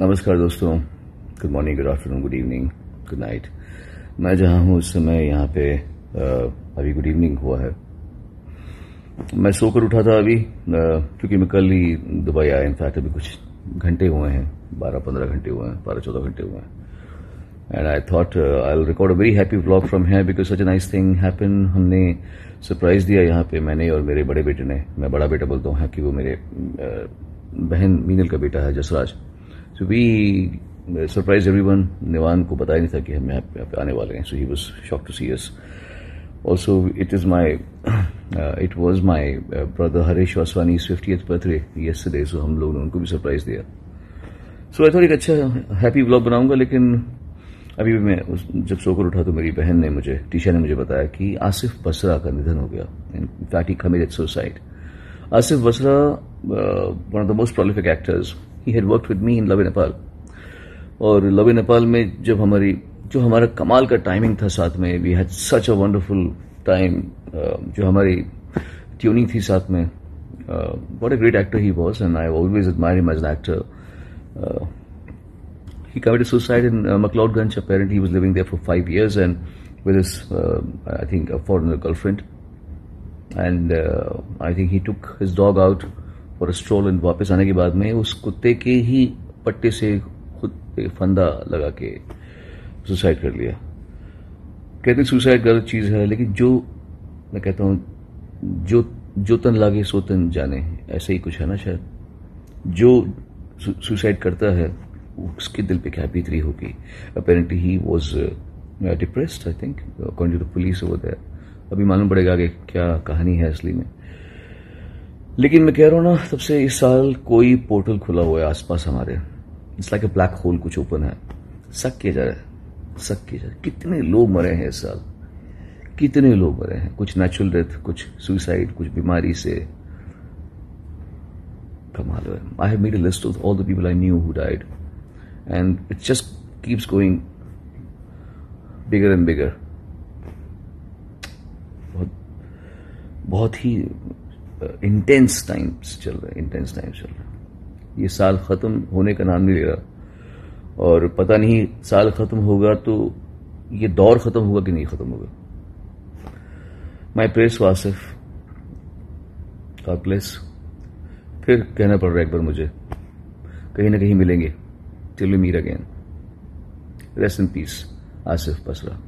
नमस्कार दोस्तों, good morning, good afternoon, good evening, good night. मैं जहाँ हूँ उस समय यहाँ पे अभी गुड इवनिंग हुआ है। मैं सोकर उठा था अभी, क्योंकि मैं कल ही दुबई आया। इनफैक्ट अभी कुछ घंटे हुए हैं, 12-15 घंटे हुए हैं, 12-14 घंटे हुए हैं। And I thought I will record a very happy vlog from here because such a nice thing happen. हमने सरप्राइज़ दिया यहाँ पे, मैंने और मेरे बड़े बेटे ने। मैं बड़ा बेटा बोलता हूँ कि वो मेरे बहन मीनल का बेटा है, Jasraj. So we surprised everyone. निवान को पता ही नहीं था कि हम यहाँ पे आने वाले हैं। So he was shocked to see us. Also, it was my brother Harish Vaswani's 50th birthday yesterday. So हम लोगों ने उनको भी सरप्राइज दिया। So I thought एक अच्छा हैप्पी व्लॉग बनाऊंगा, लेकिन अभी भी मैं जब सोकर उठा तो मेरी बहन ने मुझे, टीशा ने मुझे बताया कि आसिफ बसरा का निधन हो गया। In fact, he committed suicide. Asif Basra, one of the most prolific actors, he had worked with me in Love in Nepal. और Love in Nepal में जब हमारा कमाल का टाइमिंग था साथ में, we had such a wonderful time, जो हमारी ट्यूनिंग थी साथ में, what a great actor he was and I always admired him as an actor. He committed suicide in McLeod Ganj. Apparently he was living there for 5 years and with his, I think, a foreigner girlfriend. And I think he took his dog out for a stroll and वापस आने के बाद में उस कुत्ते के ही पट्टे से खुद पे फंदा लगा के सुसाइड कर लिया। कहते सुसाइड गलत चीज़ है, लेकिन जो मैं कहता हूँ जो तन लागे सो तन जाने, ऐसे ही कुछ है ना शायद। जो सुसाइड करता है उसके दिल पे क्या बीतरी होगी। Apparently he was depressed, I think, according to the police over there. अभी मालूम पड़ेगा आगे क्या कहानी है असली में। लेकिन मैं कह रहा हूँ ना, तब से इस साल कोई पोर्टल खुला हुआ है आसपास हमारे। It's like a black hole, कुछ ओपन है, सक किया जा रहा है। कितने लोग मरे हैं इस साल, कितने लोग मरे हैं, कुछ नेचुरल डेथ, कुछ सुसाइड, कुछ बीमारी से। कमाल है। I have made a list of all the people I knew who died and it just keeps going bigger and bigger. बहुत ही इंटेंस टाइम्स चल रहे। ये साल ख़त्म होने का नाम नहीं ले रहा और पता नहीं साल ख़त्म होगा तो ये दौर ख़त्म होगा कि नहीं ख़त्म होगा। My prayers for Asif, God bless. फिर कहना पड़ रहा है एक बार मुझे, कहीं ना कहीं मिलेंगे, till we meet again. Rest in peace, Asif Basra.